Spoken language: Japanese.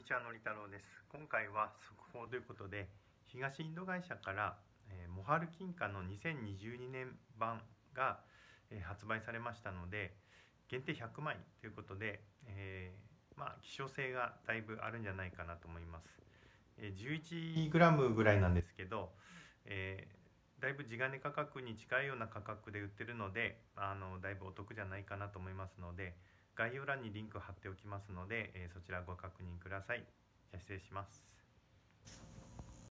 にちは、のり太郎です。今回は速報ということで、東インド会社からモハル金貨の2022年版が発売されましたので、限定100枚ということで、希少性がだいぶあるんじゃないかなと思います。11g ぐらいなんですけど、だいぶ地金価格に近いような価格で売ってるので、だいぶお得じゃないかなと思いますので、概要欄にリンク貼っておきますので、そちらご確認ください。じゃあ失礼します。